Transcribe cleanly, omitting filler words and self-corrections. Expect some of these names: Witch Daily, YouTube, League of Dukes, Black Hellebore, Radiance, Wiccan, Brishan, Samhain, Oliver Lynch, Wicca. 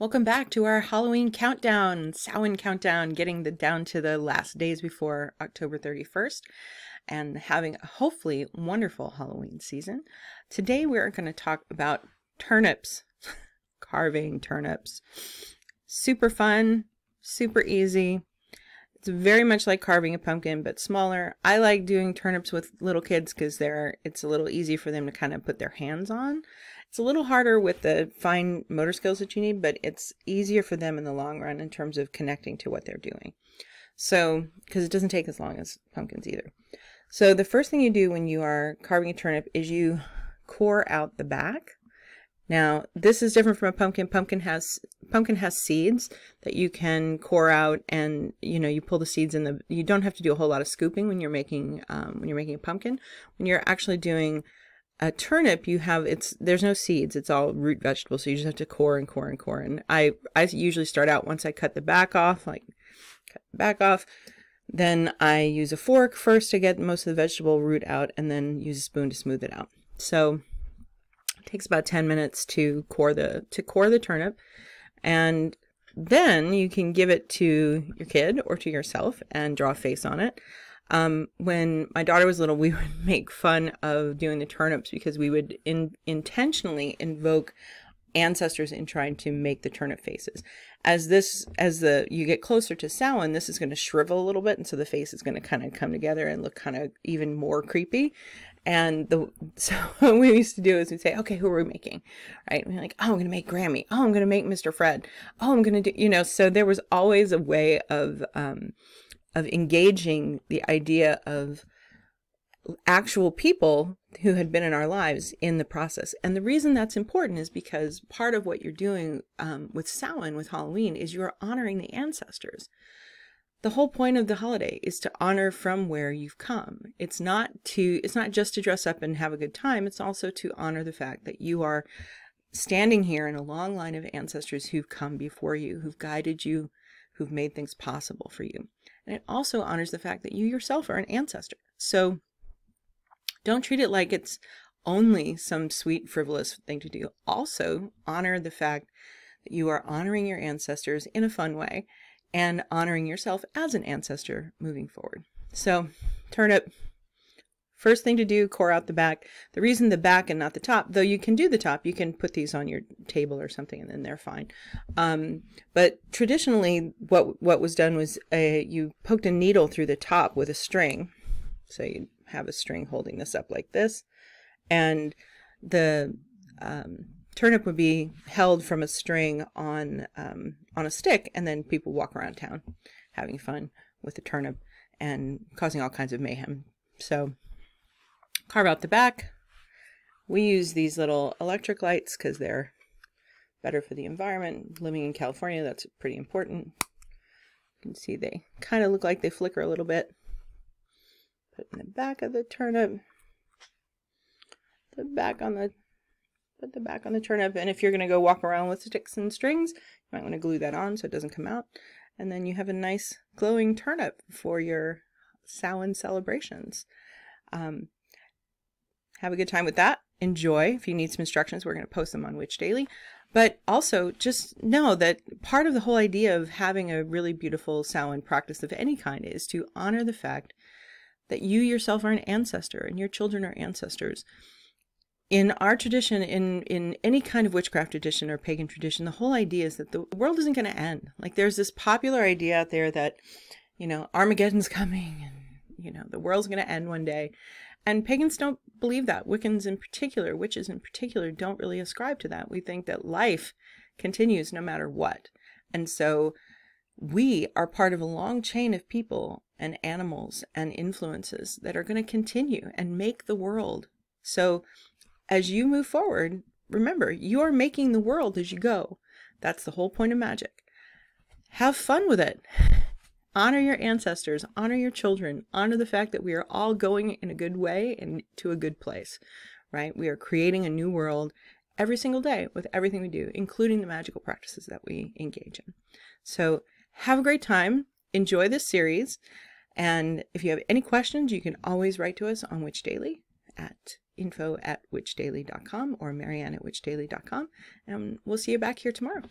Welcome back to our Halloween countdown, Samhain countdown, getting down to the last days before October 31st and having a hopefully wonderful Halloween season. Today we're going to talk about turnips, carving turnips. Super fun, super easy. It's very much like carving a pumpkin, but smaller. I like doing turnips with little kids because it's a little easy for them to kind of put their hands on. It's a little harder with the fine motor skills that you need, but it's easier for them in the long run in terms of connecting to what they're doing. So, because it doesn't take as long as pumpkins either. So the first thing you do when you are carving a turnip is you core out the back. Now, this is different from a pumpkin. Pumpkin has seeds that you can core out, and you pull the seeds in the. You don't have to do a whole lot of scooping when you're making a pumpkin. When you're actually doing a turnip, you have there's no seeds. It's all root vegetables, so you just have to core and core and core. And I usually start out once I cut the back off, then I use a fork first to get most of the vegetable root out, and then use a spoon to smooth it out. So. Takes about 10 minutes to core the turnip, and then you can give it to your kid or to yourself and draw a face on it. When my daughter was little, we would make fun of doing the turnips because we would intentionally invoke ancestors in trying to make the turnip faces. As you get closer to Samhain, this is going to shrivel a little bit, and so the face is going to kind of come together and look kind of even more creepy. And so what we used to do is we'd say, okay, who are we making? Right? And we're like, oh, I'm going to make Grammy. Oh, I'm going to make Mr. Fred. Oh, I'm going to do, so there was always a way of engaging the idea of actual people who had been in our lives in the process. And the reason that's important is because part of what you're doing with Samhain, with Halloween, is you're honoring the ancestors. The whole point of the holiday is to honor from where you've come. It's not just to dress up and have a good time. It's also to honor the fact that you are standing here in a long line of ancestors who've come before you, who've guided you, who've made things possible for you. And it also honors the fact that you yourself are an ancestor. So don't treat it like it's only some sweet, frivolous thing to do. Also, honor the fact that you are honoring your ancestors in a fun way and honoring yourself as an ancestor moving forward. So, turnip, first thing to do, core out the back. The reason the back and not the top, though you can do the top, you can put these on your table or something and then they're fine. But traditionally, what was done was you poked a needle through the top with a string. So you have a string holding this up like this, and the turnip would be held from a string on a stick, and then people walk around town having fun with the turnip and causing all kinds of mayhem. So carve out the back. We use these little electric lights because they're better for the environment. Living in California, that's pretty important. You can see they kind of look like they flicker a little bit. Put in the back of the turnip, put the back on the turnip, and if you're going to go walk around with sticks and strings, you might want to glue that on so it doesn't come out, and then you have a nice glowing turnip for your Samhain celebrations. Have a good time with that. Enjoy. If you need some instructions, we're going to post them on Witch Daily. But also just know that part of the whole idea of having a really beautiful Samhain practice of any kind is to honor the fact that you yourself are an ancestor and your children are ancestors. In our tradition, in any kind of witchcraft tradition or pagan tradition, the whole idea is that the world isn't going to end. Like, there's this popular idea out there that, Armageddon's coming and, the world's going to end one day. And pagans don't believe that. Wiccans in particular, witches in particular, don't really ascribe to that. We think that life continues no matter what. And so we are part of a long chain of people and animals and influences that are going to continue and make the world. So as you move forward, remember, you are making the world as you go. That's the whole point of magic. Have fun with it. Honor your ancestors, honor your children, honor the fact that we are all going in a good way and to a good place, right? We are creating a new world every single day with everything we do, including the magical practices that we engage in. So have a great time. Enjoy this series. And if you have any questions, you can always write to us on Witch Daily at info@witchdaily.com or marianne@witchdaily.com. And we'll see you back here tomorrow.